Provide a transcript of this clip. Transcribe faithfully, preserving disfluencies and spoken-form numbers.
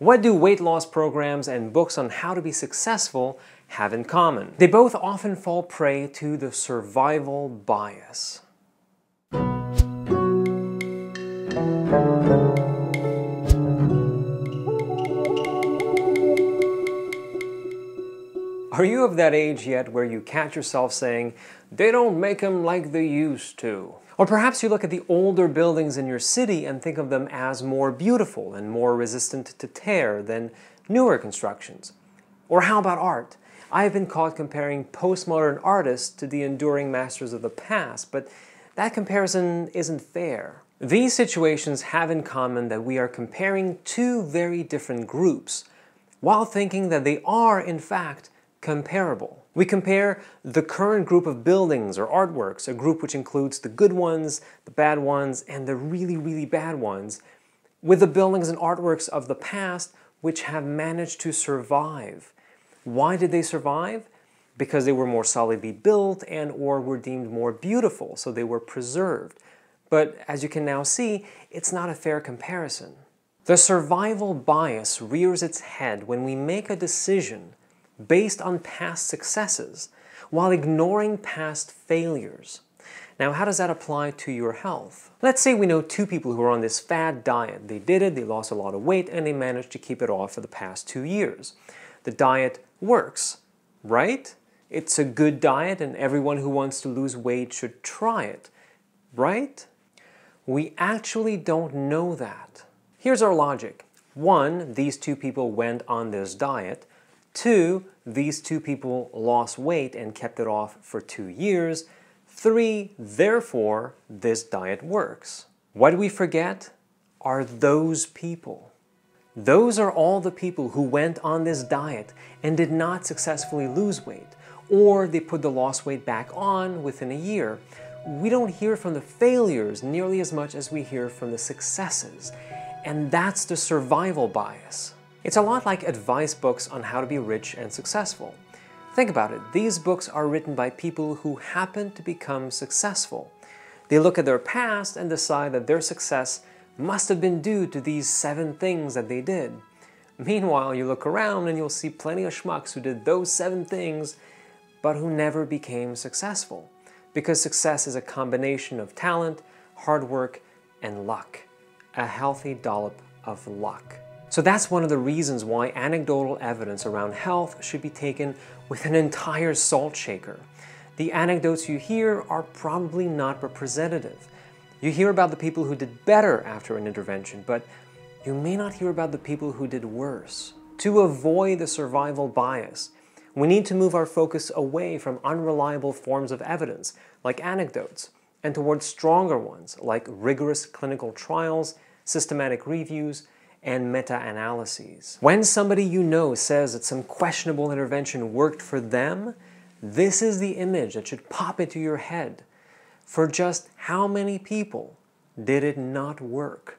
What do weight loss programs and books on how to be successful have in common? They both often fall prey to the survival bias. Are you of that age yet where you catch yourself saying, "They don't make them like they used to"? Or perhaps you look at the older buildings in your city and think of them as more beautiful and more resistant to tear than newer constructions. Or how about art? I've been caught comparing postmodern artists to the enduring masters of the past, but that comparison isn't fair. These situations have in common that we are comparing two very different groups, while thinking that they are, in fact, comparable. We compare the current group of buildings or artworks, a group which includes the good ones, the bad ones, and the really, really bad ones, with the buildings and artworks of the past which have managed to survive. Why did they survive? Because they were more solidly built and or were deemed more beautiful, so they were preserved. But as you can now see, it's not a fair comparison. The survival bias rears its head when we make a decision based on past successes, while ignoring past failures. Now, how does that apply to your health? Let's say we know two people who are on this fad diet. They did it, they lost a lot of weight, and they managed to keep it off for the past two years. The diet works, right? It's a good diet, and everyone who wants to lose weight should try it, right? We actually don't know that. Here's our logic. One, these two people went on this diet. Two, these two people lost weight and kept it off for two years. Three, therefore, this diet works. What we forget are those people. Those are all the people who went on this diet and did not successfully lose weight, or they put the lost weight back on within a year. We don't hear from the failures nearly as much as we hear from the successes, and that's the survival bias. It's a lot like advice books on how to be rich and successful. Think about it, these books are written by people who happen to become successful. They look at their past and decide that their success must have been due to these seven things that they did. Meanwhile, you look around and you'll see plenty of schmucks who did those seven things, but who never became successful. Because success is a combination of talent, hard work, and luck. A healthy dollop of luck. So that's one of the reasons why anecdotal evidence around health should be taken with an entire salt shaker. The anecdotes you hear are probably not representative. You hear about the people who did better after an intervention, but you may not hear about the people who did worse. To avoid the survival bias, we need to move our focus away from unreliable forms of evidence, like anecdotes, and towards stronger ones, like rigorous clinical trials, systematic reviews, and meta-analyses. When somebody you know says that some questionable intervention worked for them, this is the image that should pop into your head. For just how many people did it not work?